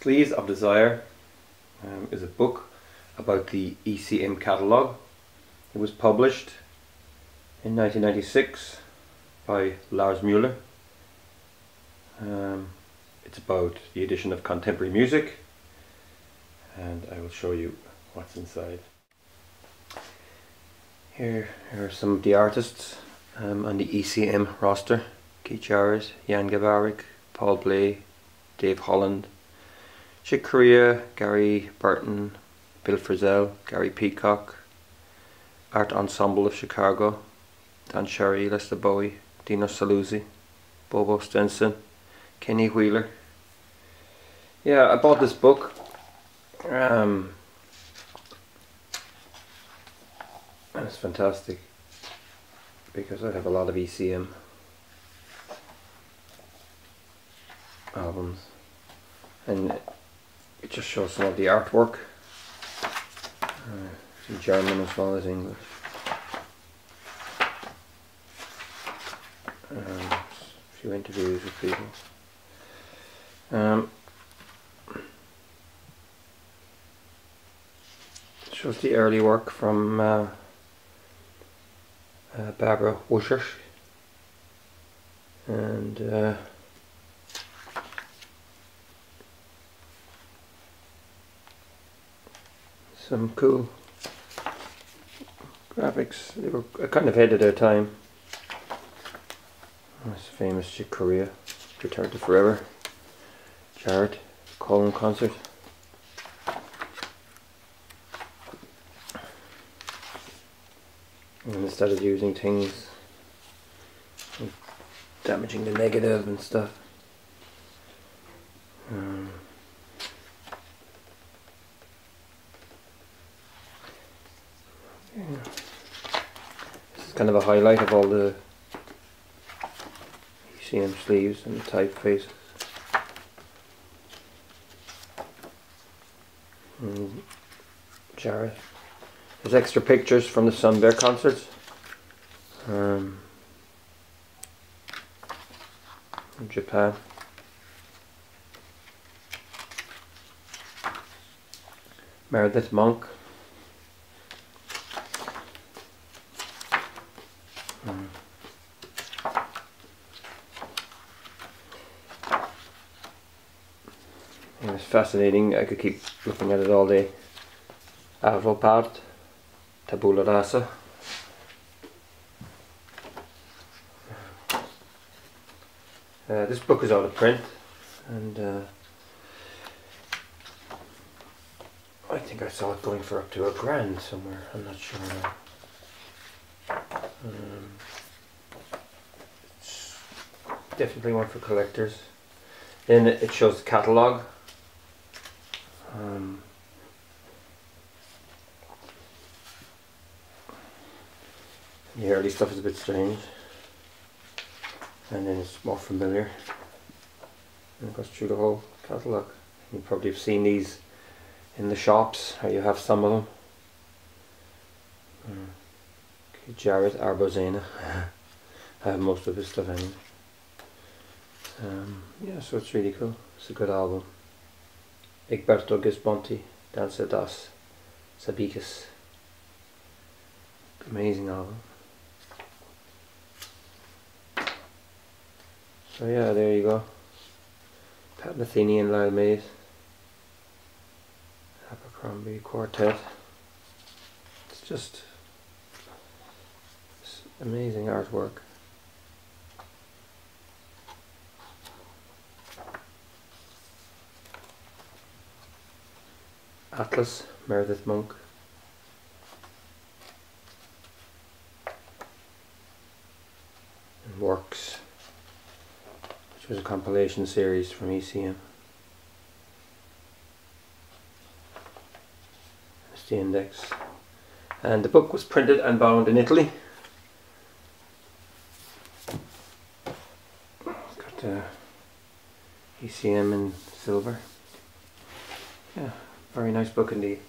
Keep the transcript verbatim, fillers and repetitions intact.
Sleeves of Desire um, is a book about the E C M catalogue. It was published in nineteen ninety-six by Lars Müller. Um, it's about the edition of contemporary music, and I will show you what's inside. Here are some of the artists um, on the E C M roster: Keith Jarrett, Jan Garbarek, Paul Bley, Dave Holland, Chick Corea, Gary Burton, Bill Frisell, Gary Peacock, Art Ensemble of Chicago, Dan Cherry, Lester Bowie, Dino Saluzzi, Bobo Stenson, Kenny Wheeler. Yeah, I bought this book. Um, and it's fantastic because I have a lot of E C M albums, and it just shows some of the artwork. Uh, in German as well as English. Um, a few interviews with people. Um, it shows the early work from uh, uh, Barbara Wuscher and uh, some cool graphics. They were kind of ahead of their time. Most famous Chick Corea, Return to Forever, Jarrett, Köln Concert. And instead of using things and damaging the negative and stuff. Um, yeah. Kind of a highlight of all the E C M sleeves and the typefaces. And Jarrett. There's extra pictures from the Sun Bear concerts. Um, from Japan. Meredith Monk. It was fascinating. I could keep looking at it all day. Arvo Pärt, Tabula Rasa. Uh, this book is out of print, and uh, I think I saw it going for up to a grand somewhere. I'm not sure. Um, it's definitely one for collectors. Then it shows the catalogue. Um, the early stuff is a bit strange, and then it's more familiar, and it goes through the whole catalogue. You probably have seen these in the shops, or you have some of them. Mm. Okay, Jarrett Arbozena. I have most of his stuff anyway. Um, yeah, so it's really cool. It's a good album. Egberto Gismonti, Dan Cherry, Sabicas. Amazing album. So yeah, there you go. Pat Metheny and Lyle Mays. Abercrombie Quartet. It's just it's amazing artwork. Atlas, Meredith Monk. And Works, which was a compilation series from E C M. That's the index. And the book was printed and bound in Italy. It's got the E C M in silver. Yeah. Very nice book indeed.